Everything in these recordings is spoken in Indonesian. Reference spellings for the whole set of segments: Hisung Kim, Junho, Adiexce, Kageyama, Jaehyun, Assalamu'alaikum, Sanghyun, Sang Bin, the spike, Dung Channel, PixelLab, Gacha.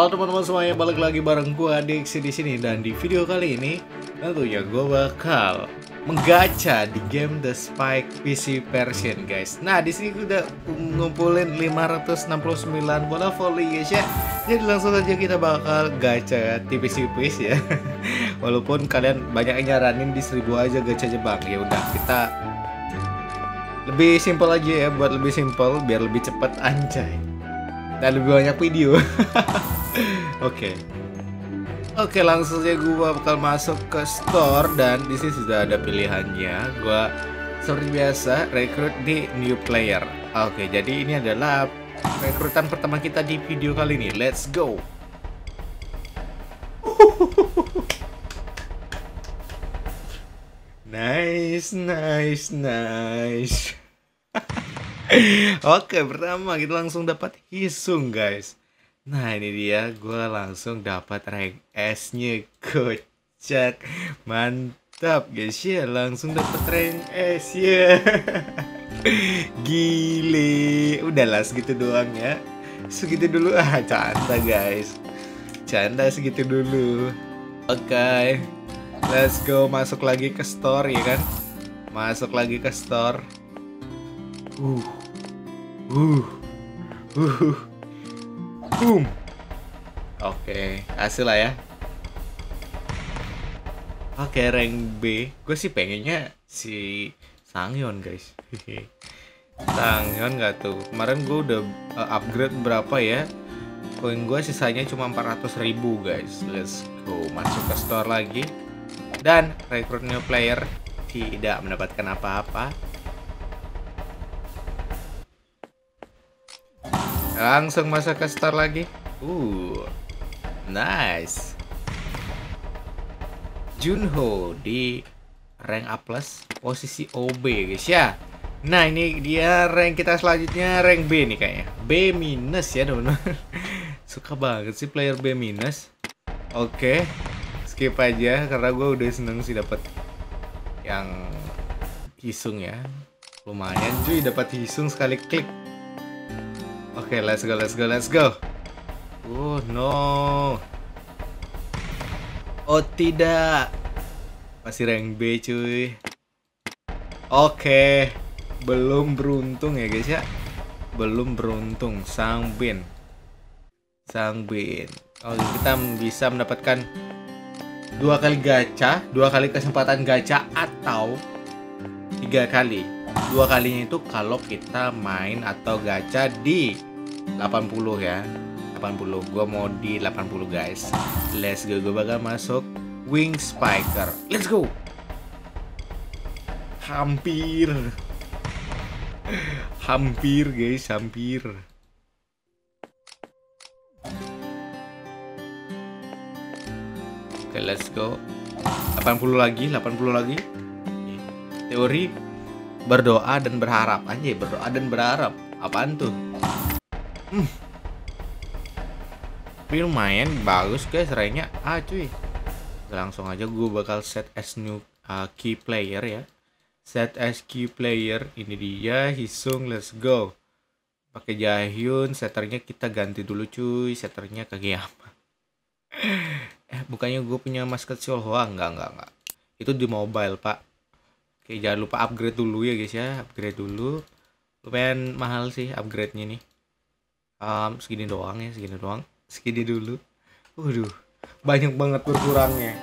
Halo teman-teman semuanya, balik lagi bareng gue Adiexce di sini. Dan di video kali ini tentunya gue bakal menggacha di game The Spike PC version, guys. Nah, di sini gue udah ngumpulin 569 bola volley, guys ya. Jadi langsung aja kita bakal gacha tipis-tipis ya. Walaupun kalian banyak yang nyaranin di 1000 aja gacha jebang, ya udah kita lebih simpel aja ya, buat lebih simpel biar lebih cepat anjay. Dan lebih banyak video. Oke, langsung aja gue bakal masuk ke store. Dan di sini sudah ada pilihannya. Gue seperti biasa rekrut di new player. Oke, jadi ini adalah rekrutan pertama kita di video kali ini. Let's go. Nice. Oke, pertama kita langsung dapat Hisung, guys. Nah, ini dia, gue langsung dapat rank S-nya, kocak, mantap, guys ya, langsung dapat rank S ya. Gile, udahlah segitu doang ya, segitu dulu canda guys, canda segitu dulu. Oke, let's go, masuk lagi ke store ya kan, masuk lagi ke store. Boom. Oke, hasil lah ya. Oke, rank B. Gue sih pengennya si Sanghyun, guys. Sanghyun gak tuh. Kemarin gue udah upgrade berapa ya? Koin gue sisanya cuma 400.000, guys. Let's go, masuk ke store lagi. Dan rekrut new player tidak mendapatkan apa-apa. Langsung masuk ke store lagi. Nice. Junho di rank A+, posisi OB, guys ya. Nah, ini dia rank kita selanjutnya, rank B nih kayaknya. B- ya, teman-teman. Suka banget sih player B-. Oke. Skip aja karena gue udah seneng sih dapat yang Hisung ya. Lumayan cuy dapat Hisung sekali klik. Oke, let's go. Oh no. Oh tidak. Masih rank B cuy. Oke. Belum beruntung ya guys ya. Belum beruntung. Sang Bin. Oh, kita bisa mendapatkan 2 kali gacha, 2 kali kesempatan gacha atau 3 kali. 2 kalinya itu kalau kita main atau gacha di 80 ya. 80. Gue mau di 80, guys. Let's go. Gue bakal masuk Wing Spiker. Let's go. Hampir, guys, hampir. Oke, let's go. 80 lagi. Teori berdoa dan berharap. Anjay, berdoa dan berharap. Apaan tuh? Tapi lumayan bagus guys ranknya. Cuy. Langsung aja gue bakal set as new key player ya. Set as key player. Ini dia Hisung, let's go. Pakai Jaehyun, setternya kita ganti dulu cuy. Setternya Kageyama. Bukannya gue punya masker Junho. Enggak. Itu di mobile, Pak. Oke, jangan lupa upgrade dulu ya guys ya, upgrade dulu. Lumayan mahal sih upgrade-nya nih. Segini doang ya, segini dulu. Waduh, banyak banget berkurangnya.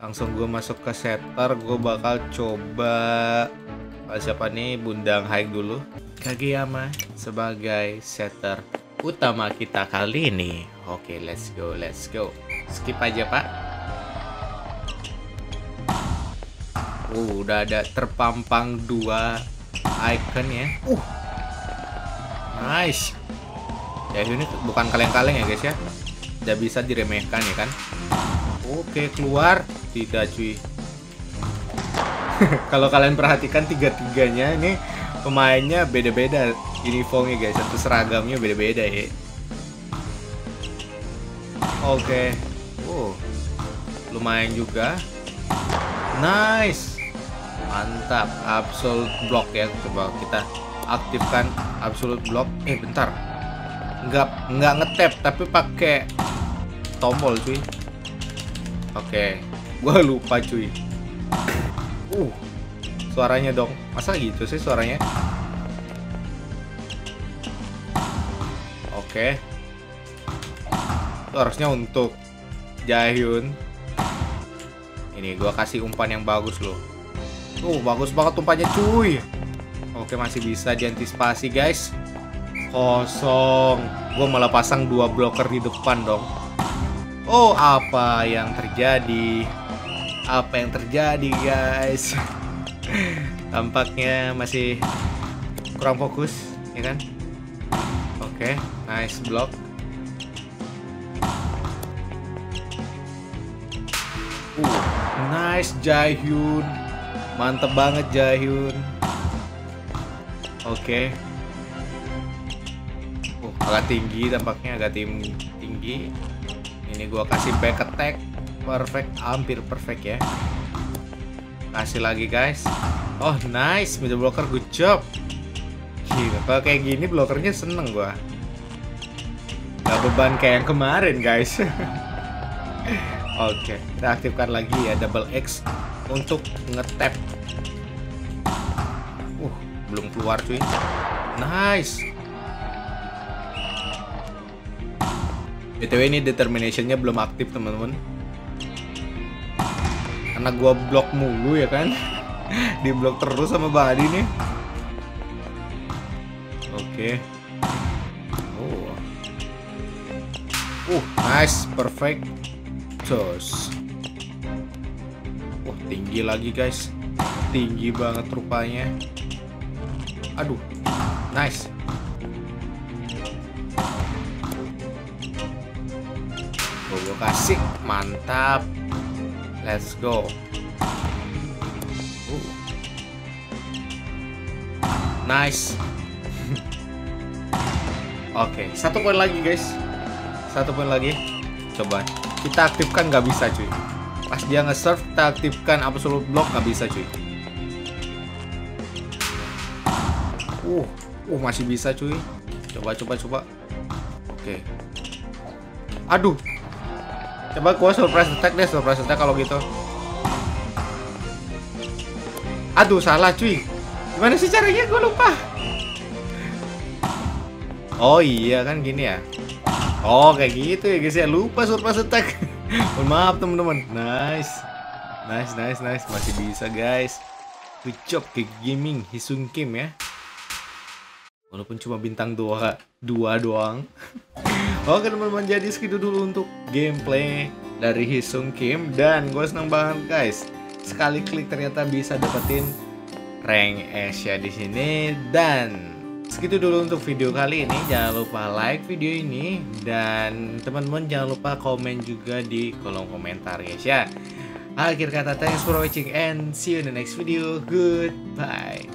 Langsung gue masuk ke setter, gue bakal coba siapa nih, Bundang Haik dulu. Kageyama sebagai setter utama kita kali ini. Oke, let's go. Skip aja, Pak. Udah ada terpampang 2 icon ya. Nice. Ya ini bukan kaleng-kaleng ya guys ya. Udah bisa diremehkan ya kan. Oke, keluar. Tidak cuy. Kalau kalian perhatikan tiga-tiganya ini pemainnya beda-beda uniformnya guys. Satu seragamnya beda-beda ya. Oke. Lumayan juga. Nice. Mantap, absolute block ya. Coba kita aktifkan absolute block. Bentar. nggak ngetap tapi pakai tombol cuy. Oke, gue lupa cuy. Suaranya dong, masa gitu sih suaranya? Oke, itu harusnya untuk Jaehyun. Ini gua kasih umpan yang bagus loh. Bagus banget umpannya cuy. Oke, masih bisa diantisipasi guys. Kosong. Gua malah pasang dua blocker di depan dong. Apa yang terjadi? Apa yang terjadi guys? Tampaknya masih kurang fokus, ya kan? Oke, nice block. Nice Jaehyun. Mantep banget Jaehyun. Oke. Agak tinggi tampaknya, agak tinggi. Ini gua kasih back attack. Perfect, hampir perfect ya. Kasih lagi guys. Nice, middle blocker, good job. Gila, kalau kayak gini blockernya seneng gua. Gak beban kayak yang kemarin guys. Oke, kita aktifkan lagi ya double X untuk ngetap. Belum keluar cuy. Nice. BTW ini determinationnya belum aktif teman-teman. Karena gua blok mulu ya kan. Di blok terus sama Bang Adi nih. Oke. Nice, perfect. Terus. Tinggi lagi guys. Tinggi banget rupanya. Aduh. Nice. Gua kasih, mantap. Let's go. Nice. Oke, satu poin lagi guys. Satu poin lagi. Coba kita aktifkan, nggak bisa cuy. Pas dia nge-serve kita aktifkan absolute block, nggak bisa cuy. Masih bisa cuy. Coba. Oke. Aduh. Coba gua surprise attack deh, surprise attack kalau gitu. Aduh, salah cuy. Gimana sih caranya? Gua lupa. Iya kan gini ya. Kayak gitu ya guys ya. Lupa surprise attack. Mohon maaf teman-teman. Nice. Masih bisa guys. Good job ke gaming Hisung Kim ya. Walaupun cuma bintang 2 doang. Oke teman-teman, jadi segitu dulu untuk gameplay dari Hisung Kim. Dan gue seneng banget guys, sekali klik ternyata bisa dapetin rank S ya di sini. Dan segitu dulu untuk video kali ini. Jangan lupa like video ini. Dan teman-teman jangan lupa komen juga di kolom komentar guys ya. Akhir kata, thanks for watching and see you in the next video. Goodbye.